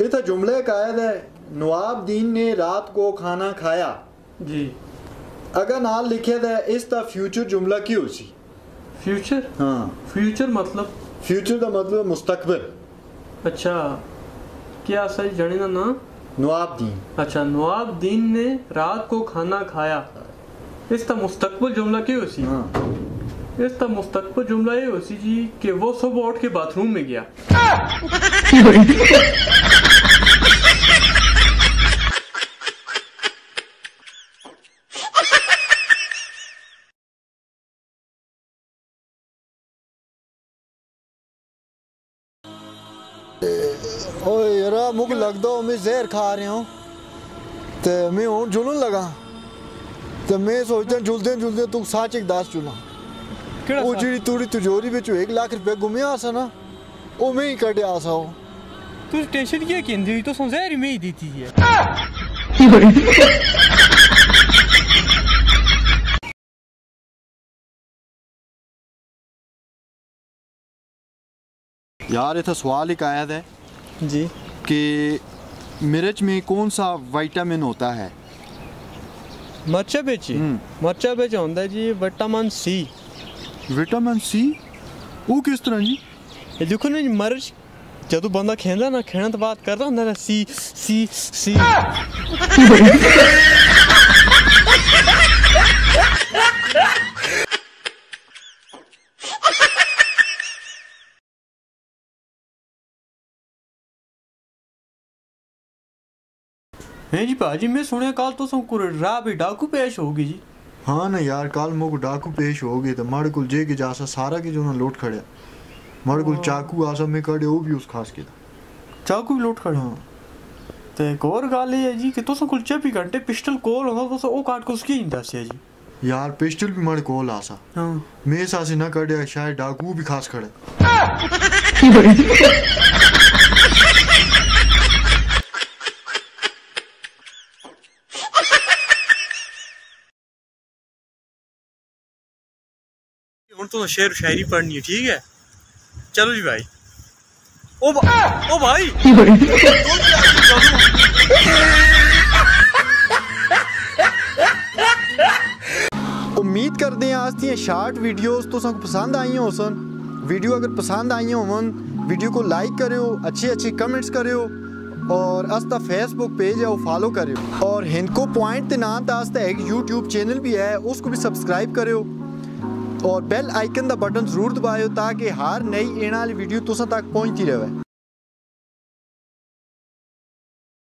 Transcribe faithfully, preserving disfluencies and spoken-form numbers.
इत जुमले कायद है नवाब दीन ने रात को खाना खाया जी अगर नाल लिखे दे इस दा फ्यूचर जुमला क्यों सी फ्यूचर हाँ फ्यूचर मतलब फ्यूचर दा मतलब मुस्तकबिल अच्छा क्या सही जने ना ना नवाब दीन अच्छा नवाब दीन ने रात को खाना खाया इस दा मुस्तकबिल जुमला क्यों सी हाँ इस दा मुस्तकबिल जुमला ये होसी जी कि वो सुबह उठ के बाथरूम में गया मुख लगता हो मैं जहर खा रहा हूँ तो मैं हूँ जुलन लगा तो मैं सोचता जुलते जुलते तू सच एक दस जुला वो जी तुरी तिजोरी में एक लाख रुपया गुमया सा ना वो मैं ही कटे आ सा तू टेंशन क्या कहती हुई तो जहर में ही दी थी यार इतना सवाल एक आया था जी कि मिर्च में कौन सा विटामिन होता है मर्चा बेची मर्चा बेच होता है जी विटामिन सी विटामिन सी वो किस तरह जी ये देखो ना मर्च जब बंदा खेंदा ना खेण तो बात करता होता ना सी सी सी नहीं जी भाजी मैं सुने कल तो सब राह भी डाकू पेश होगी जी हाँ ना यार कल मुझे डाकू पेश होगी तो मारे को जे के जासा सारा के जो ना लूट खड़े मारे को चाकू आसा में कड़े वो भी उस खास के चाकू भी लूट खड़े हाँ तो एक और गल ये है जी कि तुम कुल चौबीस घंटे पिस्टल कोल होगा तो वो काट के उसकी ही दस है जी यार पिस्टल भी मारे कोल आसा हाँ मेरे सासे ना कड़े शायद डाकू भी खास खड़े तो शेर शायरी पढ़नी है ठीक है चलो जी भाई ओ, भा, ओ भाई उम्मीद करते हैं आज दी शार्ट वीडियोस तो सबको पसंद आई हो सन वीडियो अगर पसंद आई होवन वीडियो को लाइक करो अच्छे अच्छे कमेंट्स करो और असता फेसबुक पेज है वो फॉलो करो और हिंदको पॉइंट के नाम तो असता एक यूट्यूब चैनल भी है उसको भी सब्सक्राइब करो और बेल आइकन का बटन जरूर दबाओ ताकि हर नई आने वाली वीडियो तुसा तक पहुँचती रहे।